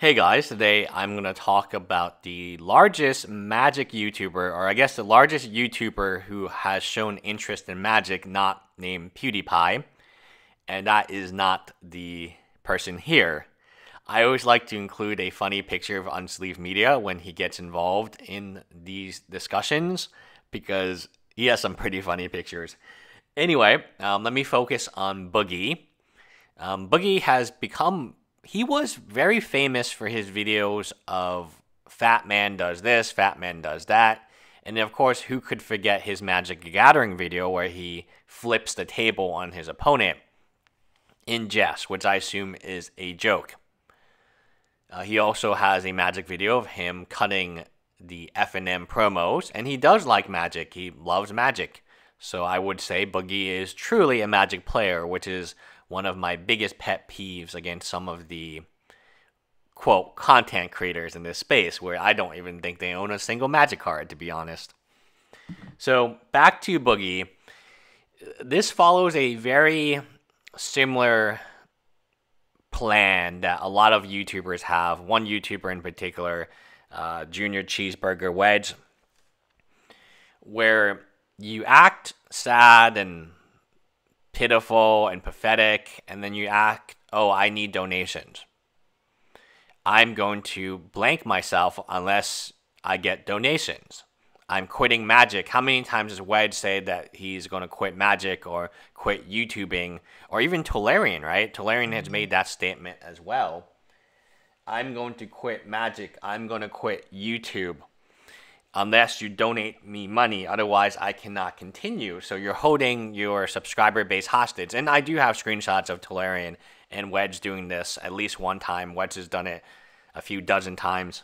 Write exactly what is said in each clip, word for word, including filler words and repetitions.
Hey guys, today I'm going to talk about the largest Magic YouTuber, or I guess the largest YouTuber who has shown interest in Magic, not named PewDiePie, and that is not the person here. I always like to include a funny picture of Unsleeved Media when he gets involved in these discussions, because he has some pretty funny pictures. Anyway, um, let me focus on Boogie. Um, Boogie has become... He was very famous for his videos of Fat Man does this, Fat Man does that. And of course, who could forget his Magic the Gathering video where he flips the table on his opponent in jest, which I assume is a joke. Uh, he also has a Magic video of him cutting the F and M promos, and he does like Magic. He loves Magic. So I would say Boogie is truly a Magic player, which is one of my biggest pet peeves against some of the, quote, content creators in this space, where I don't even think they own a single Magic card, to be honest. So, back to Boogie. This follows a very similar plan that a lot of YouTubers have. One YouTuber in particular, uh, Junior Cheeseburger Wedge, where you act sad and pitiful and pathetic, and then you act, oh, I need donations. I'm going to blank myself unless I get donations. I'm quitting Magic. How many times has Wedge said that he's going to quit Magic or quit YouTubing? Or even Tolarian, right? Tolarian has made that statement as well. I'm going to quit Magic. I'm going to quit YouTube unless you donate me money, otherwise I cannot continue. So you're holding your subscriber base hostage. And I do have screenshots of Tolarian and Wedge doing this at least one time. Wedge has done it a few dozen times.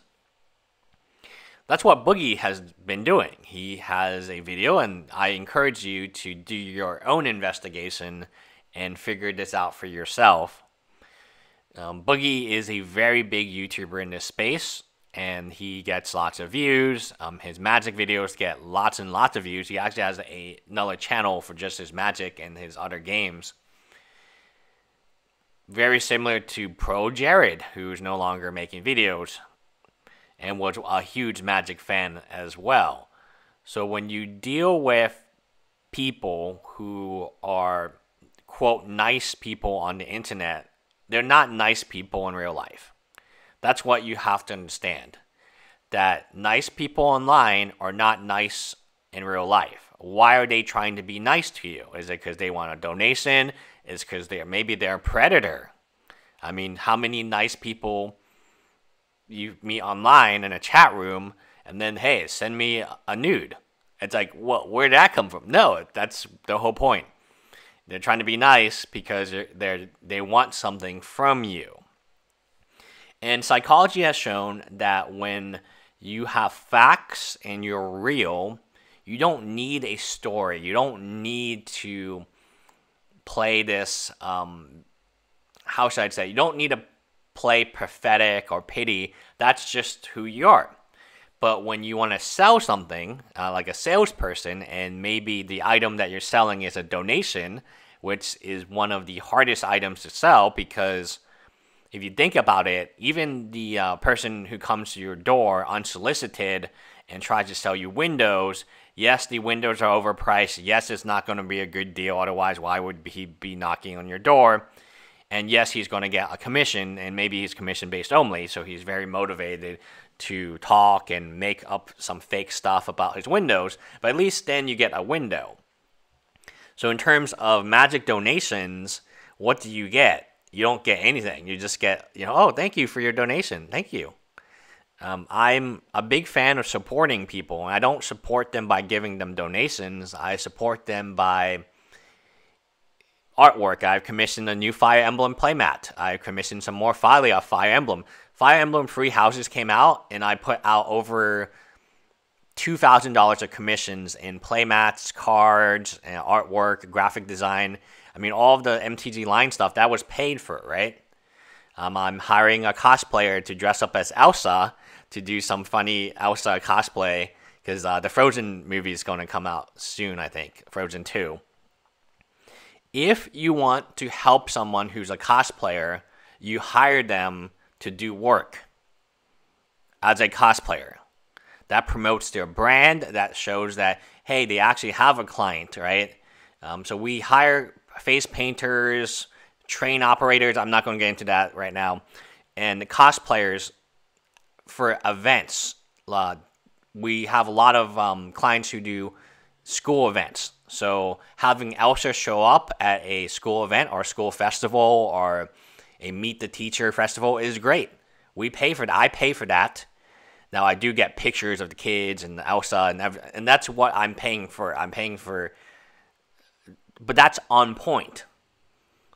That's what Boogie has been doing. He has a video, and I encourage you to do your own investigation and figure this out for yourself. Um, Boogie is a very big YouTuber in this space, and he gets lots of views. Um, his Magic videos get lots and lots of views. He actually has a, another channel for just his Magic and his other games. Very similar to Pro Jared, who's no longer making videos, and was a huge Magic fan as well. So when you deal with people who are, quote, nice people on the internet, they're not nice people in real life. That's what you have to understand, that nice people online are not nice in real life. Why are they trying to be nice to you? Is it because they want a donation? Is it because they're, maybe they're a predator? I mean, how many nice people you meet online in a chat room and then, hey, send me a nude? It's like, what? Where'd that come from? No, that's the whole point. They're trying to be nice because they're, they're, they want something from you. And psychology has shown that when you have facts and you're real, you don't need a story. You don't need to play this, um, how should I say? You don't need to play pathetic or pity. That's just who you are. But when you want to sell something, uh, like a salesperson, and maybe the item that you're selling is a donation, which is one of the hardest items to sell, because if you think about it, even the uh, person who comes to your door unsolicited and tries to sell you windows, yes, the windows are overpriced. Yes, it's not going to be a good deal. Otherwise, why would he be knocking on your door? And yes, he's going to get a commission, and maybe he's commission-based only, so he's very motivated to talk and make up some fake stuff about his windows. But at least then you get a window. So in terms of Magic donations, what do you get? You don't get anything. You just get, you know, oh, thank you for your donation. Thank you. Um, I'm a big fan of supporting people, and I don't support them by giving them donations. I support them by artwork. I've commissioned a new Fire Emblem playmat. I've commissioned some more Filia Fire Emblem. Fire Emblem Free Houses came out, and I put out over two thousand dollars of commissions in playmats, cards, and artwork, graphic design. I mean, all of the M T G line stuff, that was paid for, right? Um, I'm hiring a cosplayer to dress up as Elsa to do some funny Elsa cosplay, because uh, the Frozen movie is going to come out soon, I think, Frozen two. If you want to help someone who's a cosplayer, you hire them to do work as a cosplayer. That promotes their brand. That shows that, hey, they actually have a client, right? Um, so we hire face painters, train operators. I'm not going to get into that right now. And the cosplayers for events. Uh, we have a lot of um, clients who do school events. So having Elsa show up at a school event or school festival or a Meet the Teacher festival is great. We pay for that. I pay for that. Now, I do get pictures of the kids and Elsa, and every, and that's what I'm paying for. I'm paying for, but that's on point.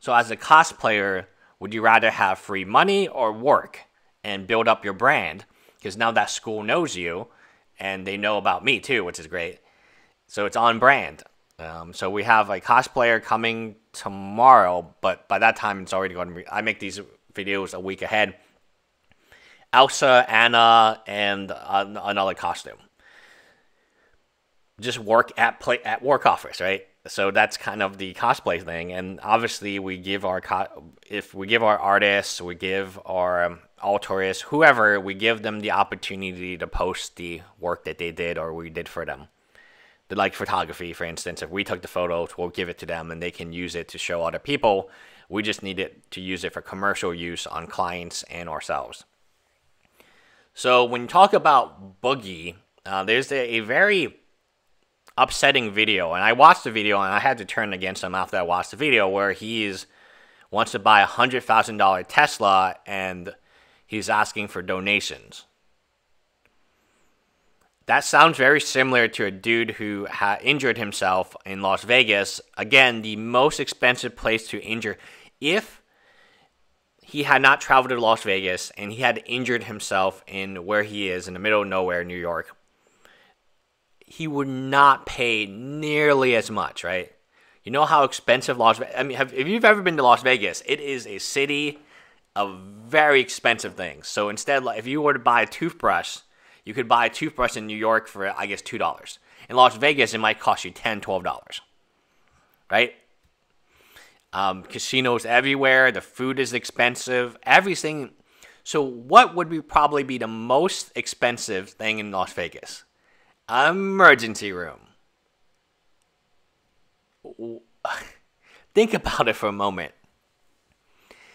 So as a cosplayer, would you rather have free money or work and build up your brand? Because now that school knows you, and they know about me too, which is great. So it's on brand. Um, so we have a cosplayer coming tomorrow, but by that time, it's already going to be, I make these videos a week ahead. Elsa, Anna, and uh, another costume. Just work at play at work office, right? So that's kind of the cosplay thing. And obviously, we give our co if we give our artists, we give our um, altorists, whoever, we give them the opportunity to post the work that they did or we did for them. They like photography, for instance. If we took the photos, we'll give it to them, and they can use it to show other people. We just need it to use it for commercial use on clients and ourselves. So when you talk about Boogie, uh, there's a, a very upsetting video, and I watched the video, and I had to turn against him after I watched the video, where he is, wants to buy a one hundred thousand dollar Tesla, and he's asking for donations. That sounds very similar to a dude who ha injured himself in Las Vegas. Again, the most expensive place to injure. If he had not traveled to Las Vegas, and he had injured himself in where he is, in the middle of nowhere, New York, he would not pay nearly as much, right? You know how expensive Las Vegas... I mean, have, if you've ever been to Las Vegas, it is a city of very expensive things. So instead, if you were to buy a toothbrush, you could buy a toothbrush in New York for, I guess, two dollars. In Las Vegas, it might cost you ten dollars, twelve dollars, right? Um, casinos everywhere. The food is expensive. Everything. So what would be probably be the most expensive thing in Las Vegas? An emergency room. Think about it for a moment.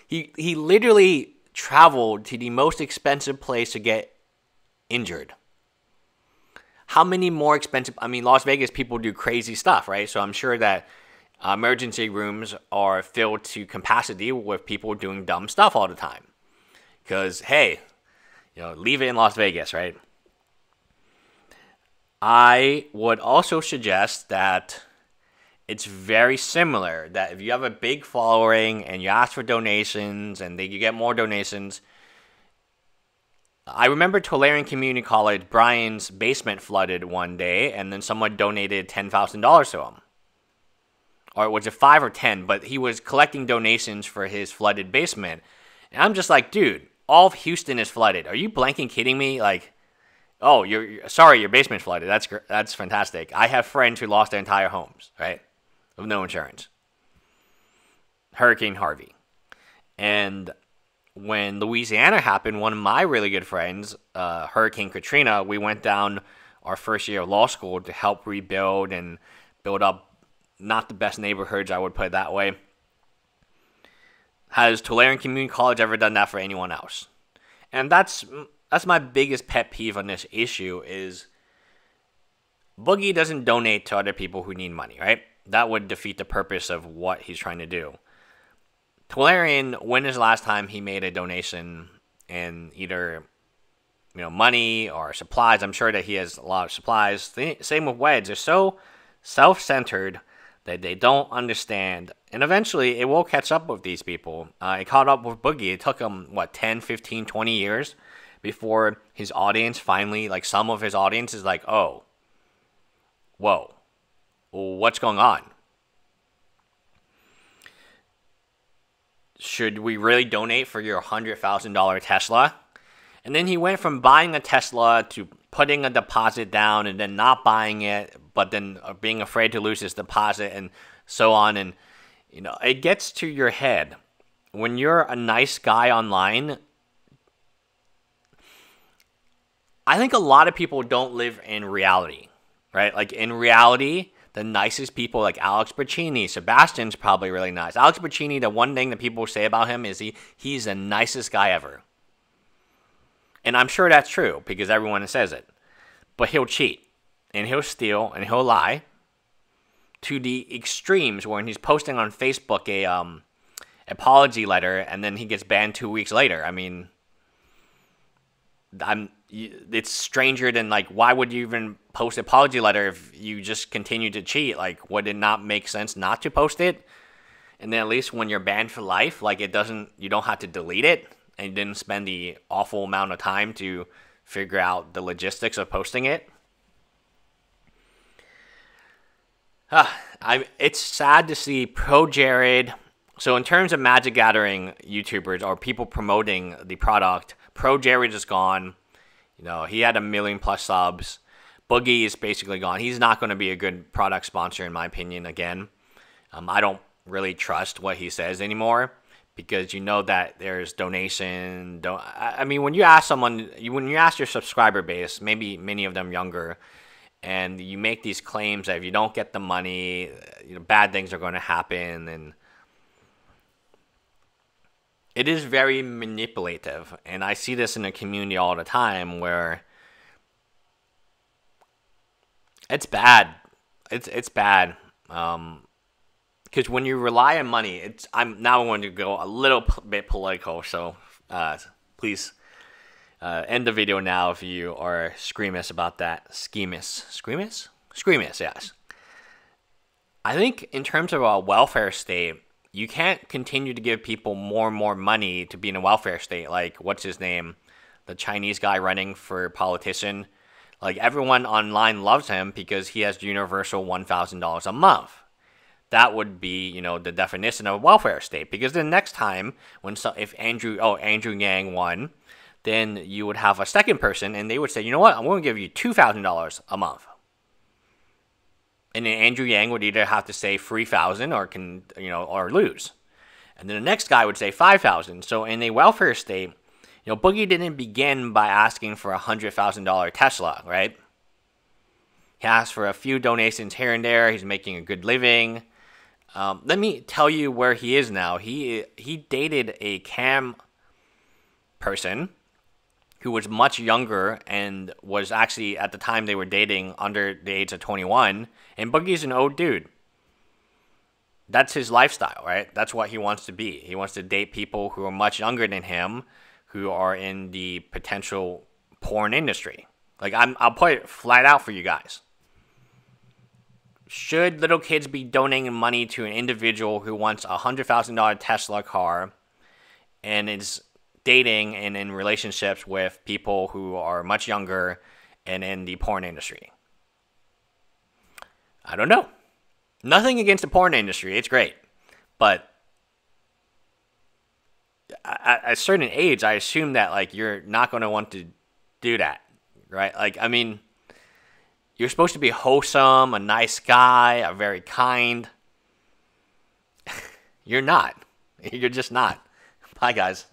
He, he literally traveled to the most expensive place to get injured. How many more expensive... I mean, Las Vegas people do crazy stuff, right? So I'm sure that Uh, emergency rooms are filled to capacity with people doing dumb stuff all the time. Because, hey, you know, leave it in Las Vegas, right? I would also suggest that it's very similar. That if you have a big following and you ask for donations and then you get more donations. I remember Tolarian Community College, Brian's basement flooded one day, and then someone donated ten thousand dollars to him. Or was it five or ten? But he was collecting donations for his flooded basement, and I'm just like, dude, all of Houston is flooded. Are you blanking kidding me? Like, oh, you're, you're sorry, your basement flooded. That's that's fantastic. I have friends who lost their entire homes, right, with no insurance. Hurricane Harvey, and when Louisiana happened, one of my really good friends, uh, Hurricane Katrina, we went down our first year of law school to help rebuild and build up. Not the best neighborhoods, I would put it that way. Has Tolarian Community College ever done that for anyone else? And that's that's my biggest pet peeve on this issue is Boogie doesn't donate to other people who need money, right? That would defeat the purpose of what he's trying to do. Tolarian, when is the last time he made a donation in either, you know, money or supplies? I'm sure that he has a lot of supplies. Same with Wedge. They're so self-centered that they don't understand. And eventually, it will catch up with these people. Uh, it caught up with Boogie. It took him, what, ten, fifteen, twenty years before his audience finally, like some of his audience is like, oh, whoa, what's going on? Should we really donate for your one hundred thousand dollar Tesla? And then he went from buying a Tesla to putting a deposit down and then not buying it, but then being afraid to lose his deposit and so on. And, you know, it gets to your head. When you're a nice guy online, I think a lot of people don't live in reality, right? Like in reality, the nicest people like Alex Buccini, Sebastian's probably really nice. Alex Buccini, the one thing that people say about him is he he's the nicest guy ever. And I'm sure that's true because everyone says it. But he'll cheat and he'll steal and he'll lie to the extremes when he's posting on Facebook a um apology letter and then he gets banned two weeks later. I mean, I'm it's stranger than like, why would you even post an apology letter if you just continue to cheat? Like, would it not make sense not to post it? And then at least when you're banned for life, like it doesn't, you don't have to delete it and you didn't spend the awful amount of time to figure out the logistics of posting it. Ah, I, it's sad to see Pro Jared. So in terms of Magic Gathering YouTubers or people promoting the product, Pro Jared is gone. You know, he had a million plus subs. Boogie is basically gone. He's not going to be a good product sponsor, in my opinion, again. Um, I don't really trust what he says anymore because you know that there's donation. Don I mean, when you ask someone, you, when you ask your subscriber base, maybe many of them younger, and you make these claims that if you don't get the money, you know, bad things are going to happen. And it is very manipulative, and I see this in the community all the time where it's bad. It's it's bad um, because when you rely on money, it's. I'm now going to go a little bit political, so uh, please uh, end the video now if you are screamish about that. Schemish, screamish, screamish. Yes, I think in terms of a welfare state. You can't continue to give people more and more money to be in a welfare state. Like, what's his name? The Chinese guy running for politician. Like, everyone online loves him because he has universal one thousand dollars a month. That would be, you know, the definition of a welfare state. Because then next time, when so, if Andrew, oh, Andrew Yang won, then you would have a second person and they would say, you know what, I'm going to give you two thousand dollars a month. And then Andrew Yang would either have to say three thousand or can you know or lose, and then the next guy would say five thousand. So in a welfare state, you know, Boogie didn't begin by asking for a hundred thousand dollar Tesla, right? He asked for a few donations here and there. He's making a good living. Um, let me tell you where he is now. He he dated a cam person who was much younger and was actually, at the time they were dating, under the age of twenty-one. And Boogie's an old dude. That's his lifestyle, right? That's what he wants to be. He wants to date people who are much younger than him, who are in the potential porn industry. Like, I'm, I'll put it flat out for you guys. Should little kids be donating money to an individual who wants a one hundred thousand dollar Tesla car and is dating and in relationships with people who are much younger and in the porn industry? I don't know. Nothing against the porn industry. It's great. But at a certain age, I assume that like you're not going to want to do that, right? Like, I mean, you're supposed to be wholesome, a nice guy, a very kind. You're not. You're just not. Bye, guys.